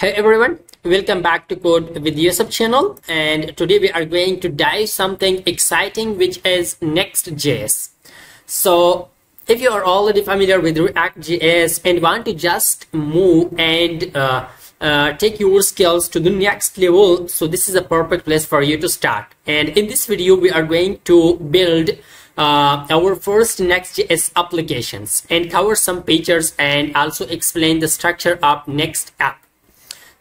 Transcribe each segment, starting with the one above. Hey everyone, welcome back to Code with Yousaf channel, and today we are going to dive something exciting, which is Next.js. So if you are already familiar with React.js and want to just move and take your skills to the next level, so this is a perfect place for you to start. And in this video we are going to build our first Next.js applications and cover some features and also explain the structure of Next app.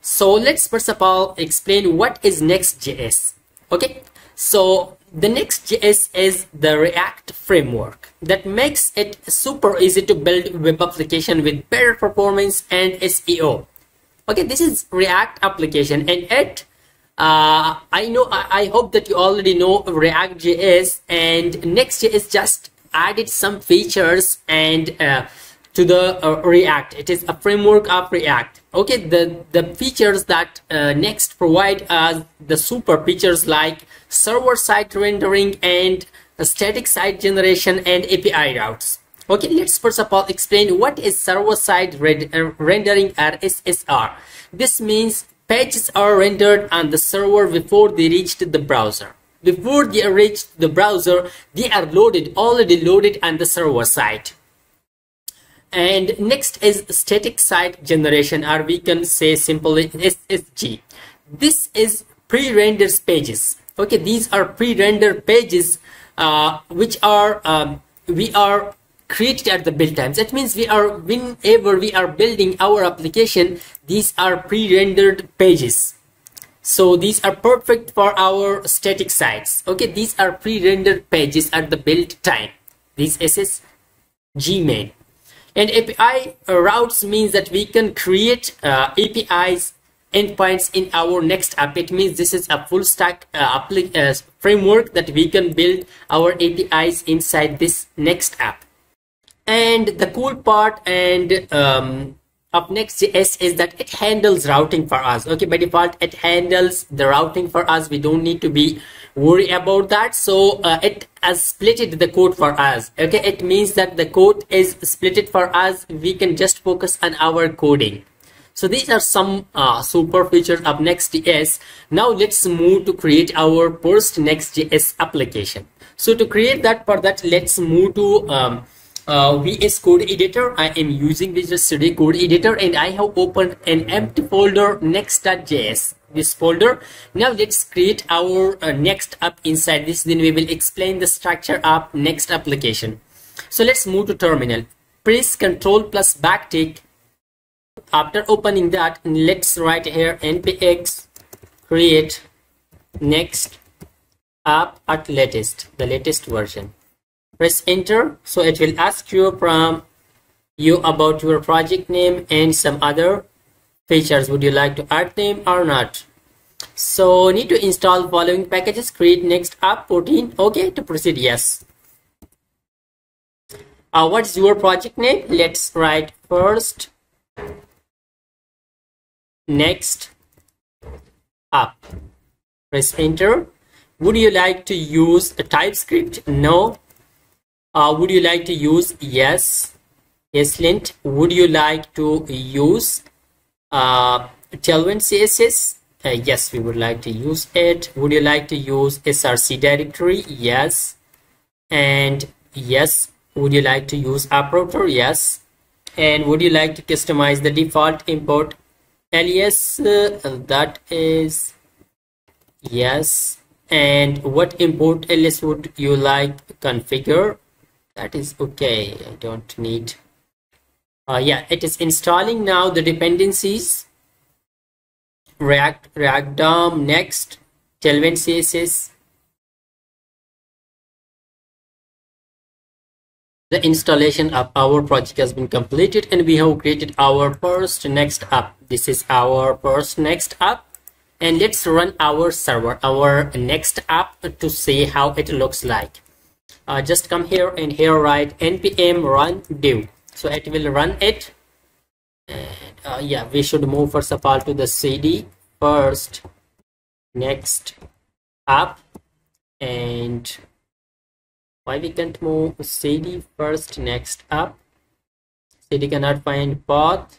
So let's first of all explain what is Next.js. Okay, so the Next.js is the React framework that makes it super easy to build web application with better performance and SEO. Okay, this is React application, and it I hope that you already know React.js, and Next.js just added some features and to the React. It is a framework of React. Okay, the features that Next provide us, the super features like server-side rendering and static site generation and API routes. Okay, let's first of all explain what is server-side rendering, or SSR. This means pages are rendered on the server before they reached the browser. Before they reached the browser, they are already loaded on the server side. And next is static site generation, or we can say simply SSG. This is pre-rendered pages. Okay, these are pre-rendered pages which are created at the build times. That means whenever we are building our application, these are pre-rendered pages. So these are perfect for our static sites. Okay, these are pre-rendered pages at the build time. This SSG main. And API routes means that we can create APIs endpoints in our Next app. It means this is a full stack framework that we can build our APIs inside this Next app. And the cool part and of Next.js is that it handles routing for us. Okay, by default it handles the routing for us. We don't need to be worried about that. So it has split the code for us. Okay, it means that the code is split for us. We can just focus on our coding. So these are some super features of Next.js. Now let's move to create our first Next.js application. So to create that, for that, let's move to VS Code Editor. I am using Visual Studio Code Editor, and I have opened an empty folder, Next.js, this folder. Now let's create our Next app inside this. Then we will explain the structure of Next application. So let's move to terminal. Press Ctrl+backtick. After opening that, let's write here npx create Next app at latest, the latest version. Press enter. So it will ask you about your project name and some other features. Would you like to add them or not? So need to install following packages. Create Next app 14. Okay, to proceed, yes. What's your project name? Let's write first Next app. Press enter. Would you like to use a TypeScript? No. Would you like to use yes? ESLint. Would you like to use Tailwind CSS? Yes, we would like to use it. Would you like to use SRC directory? Yes. And yes. Would you like to use App Router? Yes. And would you like to customize the default import alias? That is yes. And what import alias would you like to configure? That is okay, I don't need. Yeah, it is installing now the dependencies. React-dom, Next, Tailwind CSS. The installation of our project has been completed, and we have created our first Next app. This is our first Next app. And let's run our server, our Next app, to see how it looks like. Just come here and here write npm run dev. So it will run it. And yeah, we should move first of all to the cd first Next app. And why we can't move cd first Next app? Cd cannot find path.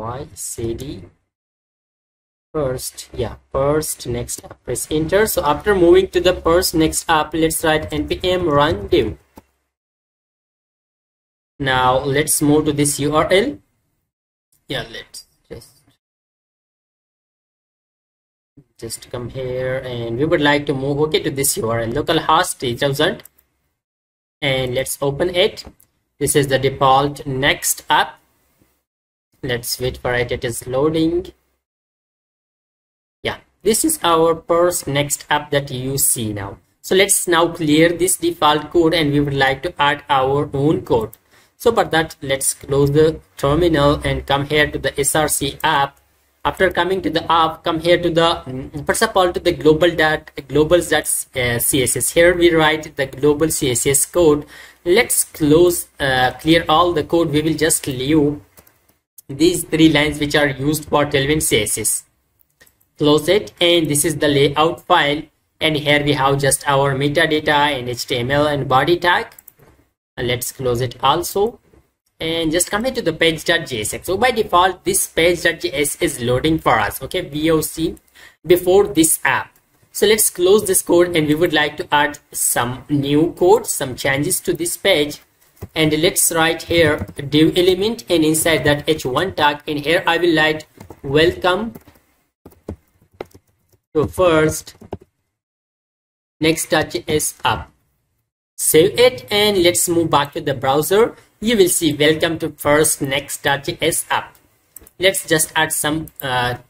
void cd first next app. Press enter. So after moving to the first next app, let's write npm run div. Now let's move to this URL. Let's just come here and we would like to move to this URL, localhost 3000, and let's open it. This is the default next app. Let's wait for it. It is loading. This is our first next app that you see now. So let's now clear this default code and we would like to add our own code. So for that, let's close the terminal and come here to the SRC app. After coming to the app, come here to the, first of all, to the global.css. Here we write the global CSS code. Let's close, clear all the code. We will just leave these three lines which are used for Tailwind CSS. Close it, and this is the layout file, and here we have just our metadata and HTML and body tag. Let's close it also and just come here to the page.jsx. So by default this page.js is loading for us, VOC, before this app. So let's close this code and we would like to add some new code, some changes to this page, and let's write here div element and inside that h1 tag, and here I will write welcome. So first Next.js app. Save it and let's move back to the browser. You will see welcome to first Next.js app. Let's just add some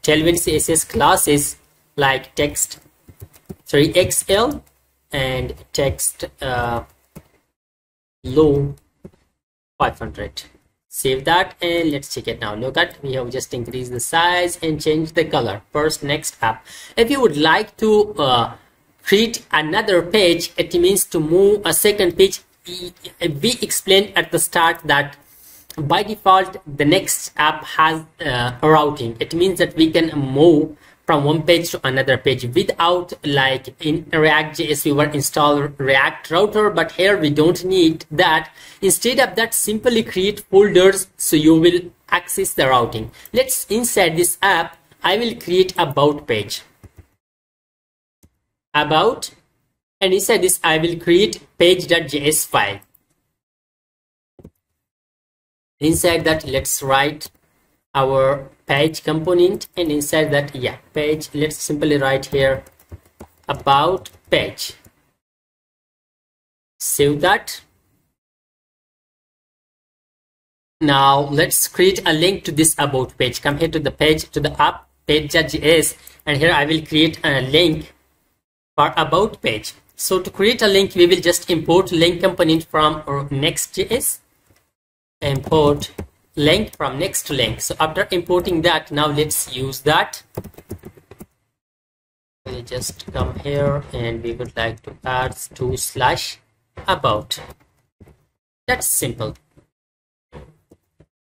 Tailwind CSS classes like text 3xl and text low 500. Save that and let's check it now. Look at, we have just increased the size and changed the color. First next app. If you would like to create another page, it means to move a second page. We explained at the start that by default the next app has routing. It means that we can move from one page to another page without, like in React.js we were installed React router, but here we don't need that. Instead of that, simply create folders so you will access the routing. Let's inside this app I will create about page, about, and inside this I will create page.js file. Inside that let's write our page component, and inside that page, let's simply write here about page. Save that. Now let's create a link to this about page. Come here to the page, to the app page.js, and here I will create a link for about page. So to create a link we will just import link component from Next.js, import link from next link. So after importing that, now let's use that. We'll just come here and we would like to add /about. That's simple.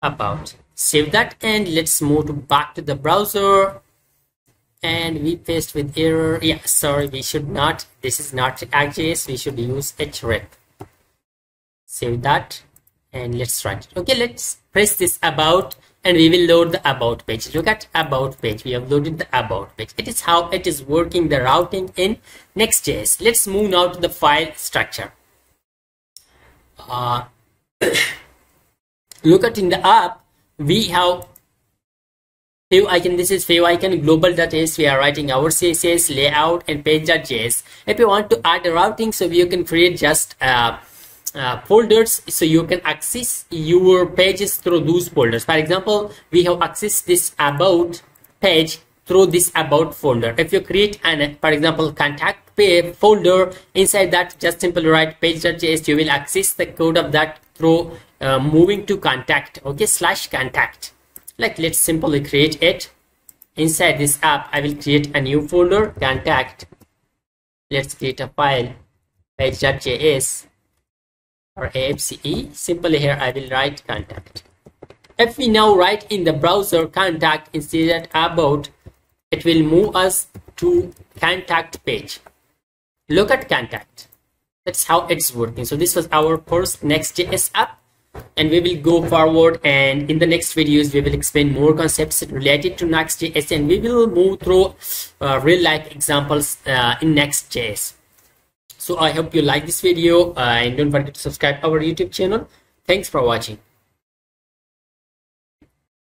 About. Save that and let's move back to the browser, and we paste with error. Sorry, we should not, this is not React.js, we should use href. Save that and let's run it. Let's press this about and we will load the about page. Look at about page, we have loaded the about page. It is how it is working, the routing in Next.js. Let's move now to the file structure. Look at, in the app we have fav icon. This is fav icon global.js. We are writing our CSS, layout and page.js. If you want to add a routing, so you can create just folders, so you can access your pages through those folders. For example, we have accessed this about page through this about folder. If you create an, for example, contact page folder, inside that just simply write page.js. You will access the code of that through moving to contact, /contact. Like, let's simply create it. Inside this app I will create a new folder, contact. Let's create a file, page.js or AFCE. Simply here I will write contact. If we now write in the browser contact instead of about, it will move us to contact page. Look at contact. That's how it's working. So this was our first Next.js app. and we will go forward, and in the next videos we will explain more concepts related to Next.js, and we will move through real life examples in Next.js. So I hope you like this video, and don't forget to subscribe our YouTube channel. Thanks for watching.